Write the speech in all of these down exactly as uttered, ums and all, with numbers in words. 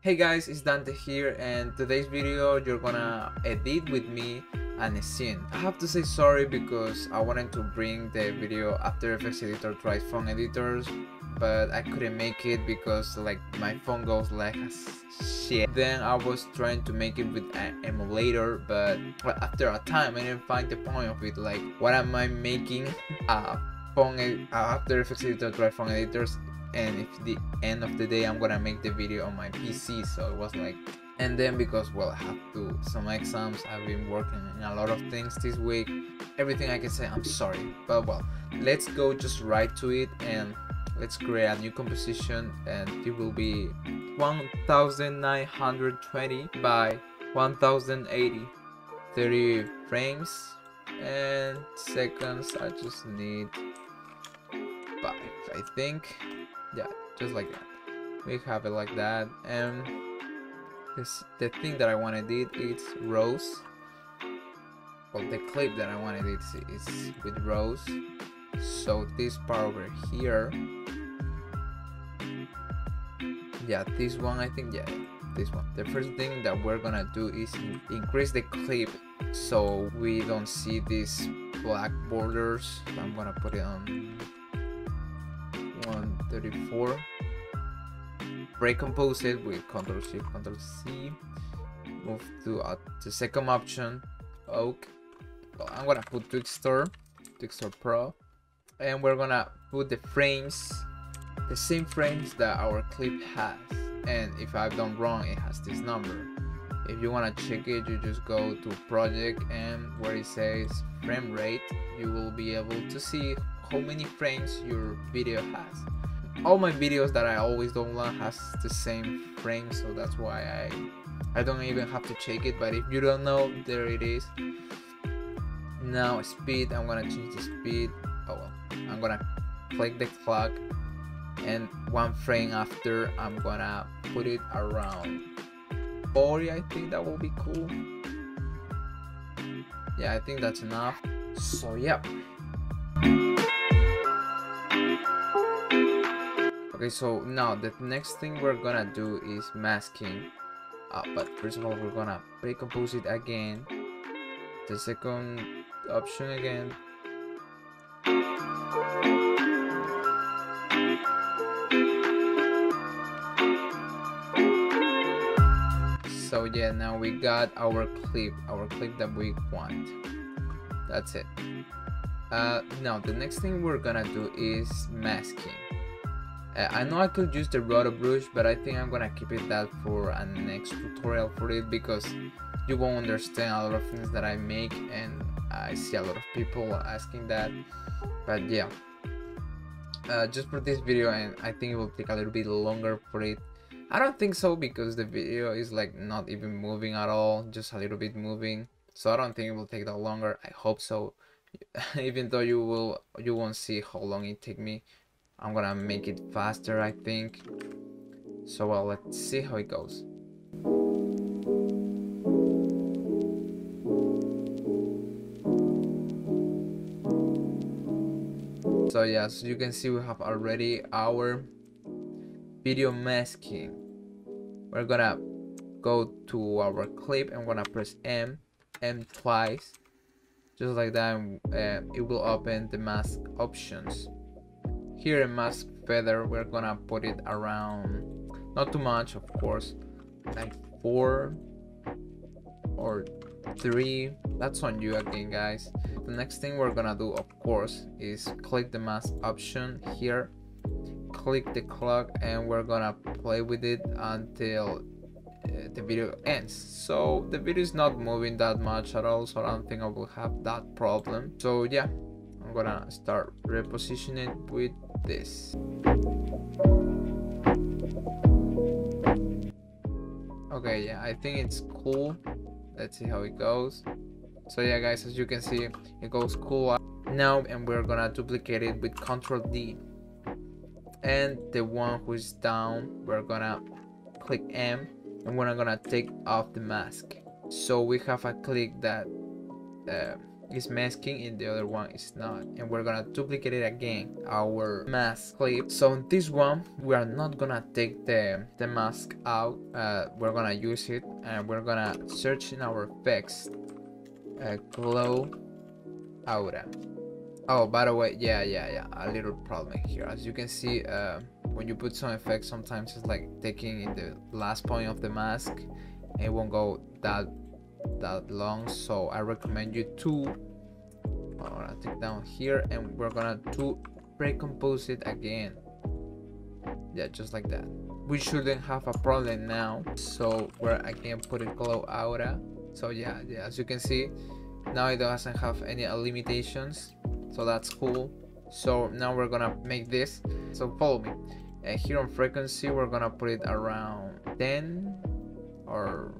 Hey guys, it's Dante here, and today's video you're gonna edit with me and a scene. I have to say sorry because I wanted to bring the video After Effects editor to my phone editors, but I couldn't make it because like my phone goes like shit. Then I was trying to make it with an emulator, but after a time I didn't find the point of it. Like, what am I making a phone a After Effects editor to my phone editors? And if the end of the day I'm gonna make the video on my P C, so it was like, and then because well I have to some exams, I've been working on a lot of things this week, everything I can say, I'm sorry, but well, let's go just right to it and let's create a new composition, and it will be one thousand nine hundred twenty by one thousand eighty, thirty frames and seconds. I just need five, I think. Yeah, just like that. We have it like that, and this the thing that I want to did is rose. Well, the clip that I want to did is, is with rose. So this part over here, yeah, this one, I think, yeah, this one. The first thing that we're gonna do is increase the clip so we don't see these black borders. I'm gonna put it on one thirty-four. Recompose it with Ctrl Shift Ctrl C. Move to uh, the second option. Okay, well, I'm gonna put tixter, tixter pro, and we're gonna put the frames, the same frames that our clip has. And if I've done wrong, it has this number. If you wanna check it, you just go to project, and where it says frame rate, you will be able to see how many frames your video has. All my videos that I always download has the same frame, so that's why I I don't even have to check it, but if you don't know, there it is. Now speed, I'm gonna change the speed. Oh well, I'm gonna click the clock, and one frame after I'm gonna put it around forty, I think that will be cool. Yeah, I think that's enough. So yeah. Okay, so now the next thing we're gonna do is masking, uh, but first of all we're gonna recompose it again, the second option again, so yeah, now we got our clip, our clip that we want, that's it. Uh, now the next thing we're gonna do is masking. I know I could use the rotor brush, but I think I'm gonna keep it that for a next tutorial for it, because you won't understand a lot of things that I make, and I see a lot of people asking that. But yeah, uh, just for this video, and I think it will take a little bit longer for it. I don't think so, because the video is like not even moving at all, just a little bit moving, so I don't think it will take that longer. I hope so. Even though you will you won't see how long it take me, I'm gonna make it faster, I think. So well, let's see how it goes. So yeah, so you can see we have already our video masking. We're gonna go to our clip and we're gonna press M, M twice, just like that, and uh, it will open the mask options. Here in mask feather, we're gonna put it around, not too much of course, like four or three, that's on you again guys. The next thing we're gonna do of course is click the mask option here, click the clock, and we're gonna play with it until uh, the video ends. So the video is not moving that much at all, so I don't think I will have that problem. So yeah, I'm gonna start repositioning with this. Okay, yeah, I think it's cool. Let's see how it goes. So yeah guys, as you can see, it goes cool now, and we're gonna duplicate it with Ctrl D, and the one who is down, we're gonna click M, and we're gonna take off the mask, so we have a clip that uh, is masking and the other one is not, and we're gonna duplicate it again, our mask clip. So on this one we are not gonna take the the mask out, uh, we're gonna use it, and we're gonna search in our effects, uh, glow aura. Oh, by the way, yeah yeah yeah a little problem here. As you can see, uh, when you put some effects, sometimes it's like taking in the last point of the mask, and it won't go that that long. So I recommend you to I'm gonna take down here, and we're gonna to pre-compose it again. Yeah, just like that. We shouldn't have a problem now. So we're again putting glow aura. So yeah, yeah, as you can see, now it doesn't have any limitations. So that's cool. So now we're gonna make this. So follow me. And here on frequency, we're gonna put it around ten or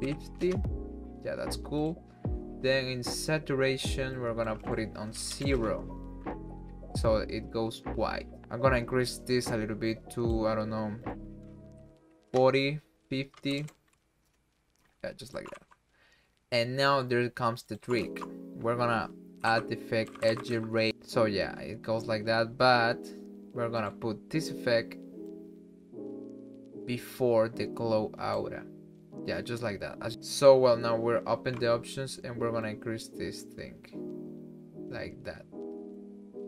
fifty. Yeah, that's cool. Then in saturation, we're gonna put it on zero, so it goes white. I'm gonna increase this a little bit to, I don't know, forty, fifty. Yeah, just like that. And now there comes the trick. We're gonna add the effect edge rate. So yeah, it goes like that, but we're gonna put this effect before the glow aura. Yeah, just like that. So well, now we're open the options, and we're gonna increase this thing like that,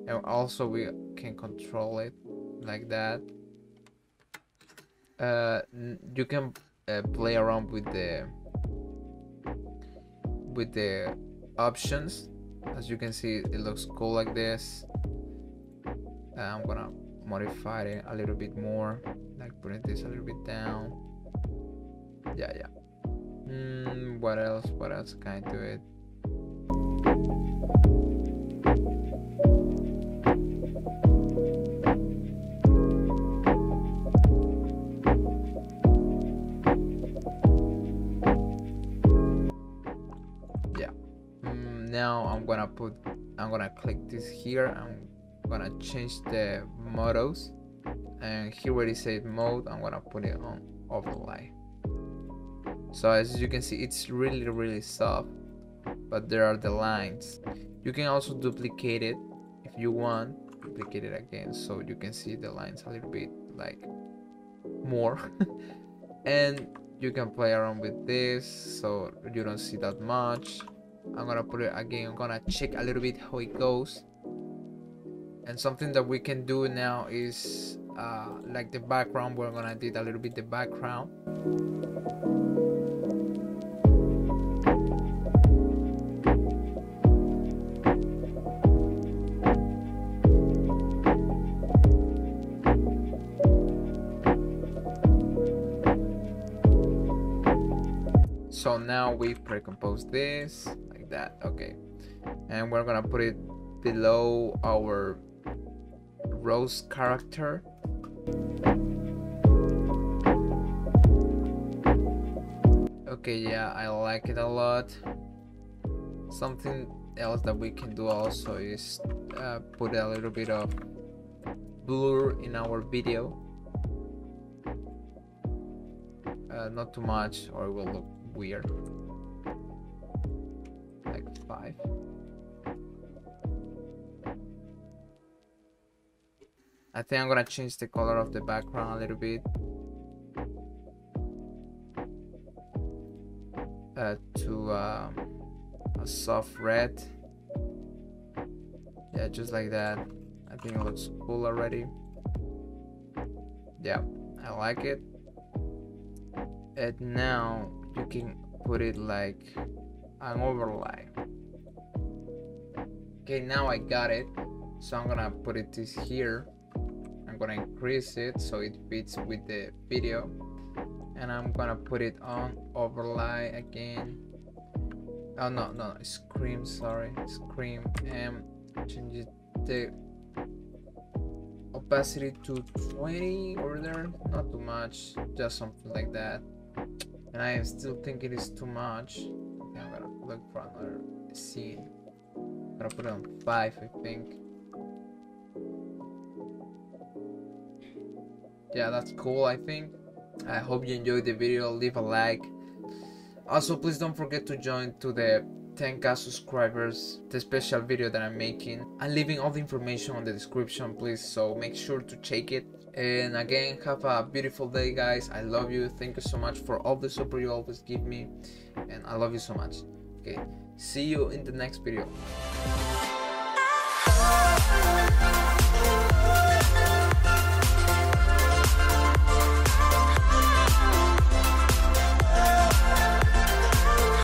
and also we can control it like that. Uh, you can uh, play around with the with the options. As you can see, it looks cool like this. uh, I'm gonna modify it a little bit more, like putting this a little bit down. Yeah, yeah. Mm, what else? What else can I do it? Yeah. Mm, now I'm gonna put. I'm gonna click this here. I'm gonna change the models, and here where it says mode, I'm gonna put it on overlay. So as you can see, it's really really soft, but there are the lines. You can also duplicate it if you want, duplicate it again so you can see the lines a little bit like more. And you can play around with this so you don't see that much. I'm gonna put it again. I'm gonna check a little bit how it goes. And something that we can do now is uh, like the background. We're gonna do a little bit the background. So now we pre-compose this like that, okay, and we're gonna put it below our rose character. Okay, yeah, I like it a lot. Something else that we can do also is uh, put a little bit of blur in our video, uh, not too much or it will look weird. Like five. I think I'm gonna change the color of the background a little bit uh, to um, a soft red. Yeah, just like that. I think it looks cool already. Yeah, I like it. And now you can put it like an overlay. Okay, now I got it. So I'm gonna put it this here. I'm gonna increase it so it fits with the video, and I'm gonna put it on overlay again. Oh no, no, scream, sorry, scream, and change the opacity to twenty over there, not too much, just something like that. And I still think it is too much. Okay, I'm gonna look for another scene. I'm gonna put it on five, I think. Yeah, that's cool, I think. I hope you enjoyed the video. Leave a like. Also, please don't forget to join to the ten K subscribers, the special video that I'm making. I'm leaving all the information on the description, please, so make sure to check it. And again, have a beautiful day, guys. I love you. Thank you so much for all the support you always give me, and I love you so much. Okay, see you in the next video.